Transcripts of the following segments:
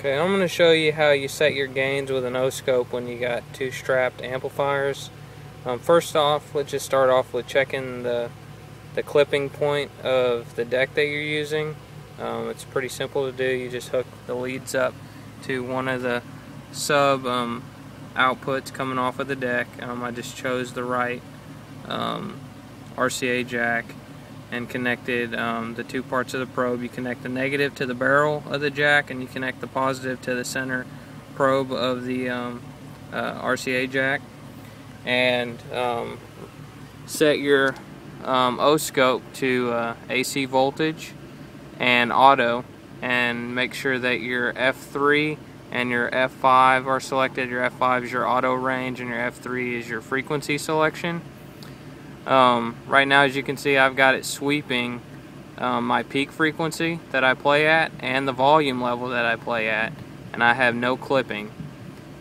Okay, I'm going to show you how you set your gains with an O-scope when you got two strapped amplifiers. First off, let's just start off with checking the clipping point of the deck that you're using. It's pretty simple to do. You just hook the leads up to one of the sub outputs coming off of the deck. I just chose the right RCA jack and connected the two parts of the probe. You connect the negative to the barrel of the jack, and you connect the positive to the center probe of the RCA jack, and set your O-scope to AC voltage and auto, and make sure that your F3 and your F5 are selected. Your F5 is your auto range and your F3 is your frequency selection. Right now, as you can see, I've got it sweeping my peak frequency that I play at and the volume level that I play at, and I have no clipping,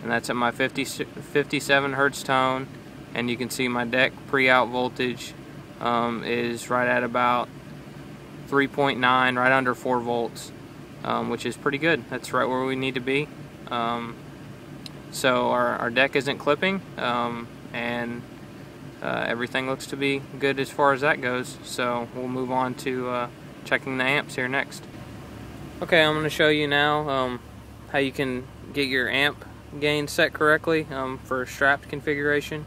and that's at my 57 hertz tone. And you can see my deck pre-out voltage is right at about 3.9, right under 4 volts, which is pretty good. That's right where we need to be. So our deck isn't clipping, and everything looks to be good as far as that goes, so we'll move on to checking the amps here next. Okay, I'm going to show you now how you can get your amp gain set correctly for strapped configuration.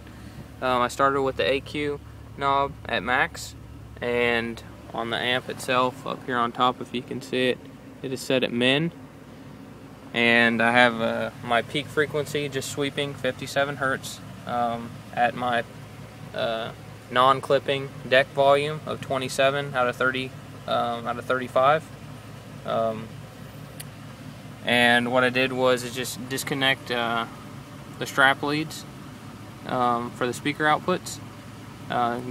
I started with the AQ knob at max, and on the amp itself up here on top, if you can see it, it is set at min, and I have my peak frequency just sweeping 57 hertz at my non-clipping deck volume of 27 out of 30 out of 35, and what I did was just disconnect the strap leads for the speaker outputs.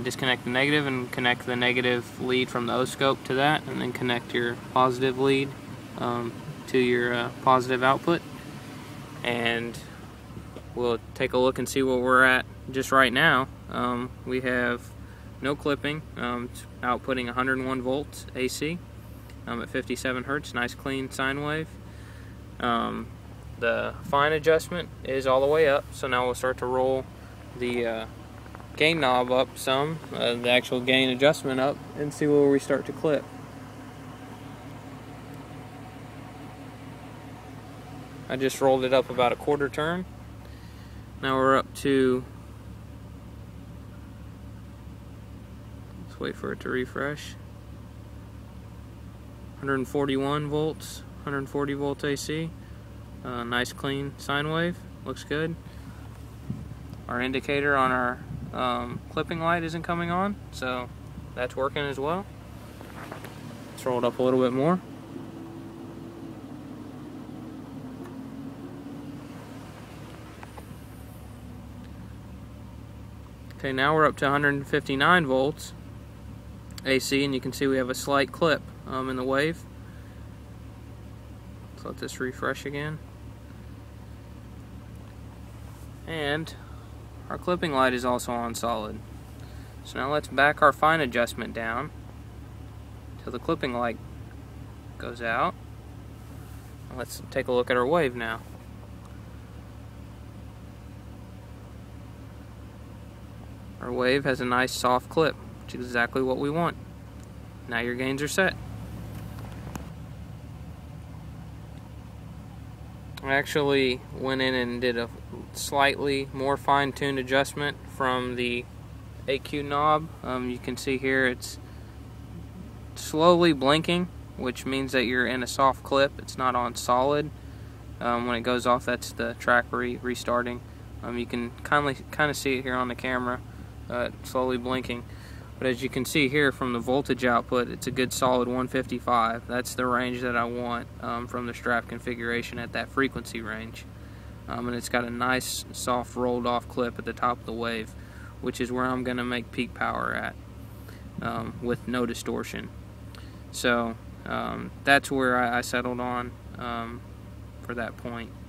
Disconnect the negative and connect the negative lead from the O-scope to that, and then connect your positive lead to your positive output, and we'll take a look and see where we're at just right now. We have no clipping. It's outputting 101 volts AC at 57 hertz, nice clean sine wave. The fine adjustment is all the way up, so now we'll start to roll the gain knob up some, the actual gain adjustment up, and see where we start to clip. I just rolled it up about a quarter turn. Now we're up to, let's wait for it to refresh, 141 volts, 140 volts AC, nice clean sine wave, looks good. Our indicator on our clipping light isn't coming on, so that's working as well. Let's roll it up a little bit more. Okay, now we're up to 159 volts AC, and you can see we have a slight clip in the wave. Let's let this refresh again. And our clipping light is also on solid. So now let's back our fine adjustment down till the clipping light goes out. Let's take a look at our wave now. Our wave has a nice soft clip, which is exactly what we want. Now your gains are set. I actually went in and did a slightly more fine-tuned adjustment from the AQ knob. You can see here it's slowly blinking, which means that you're in a soft clip. It's not on solid. When it goes off, that's the track restarting. You can kind of see it here on the camera. Slowly blinking, but as you can see here from the voltage output, it's a good solid 155. That's the range that I want from the strap configuration, at that frequency range, and it's got a nice soft rolled off clip at the top of the wave, which is where I'm gonna make peak power at with no distortion. So that's where I settled on for that point.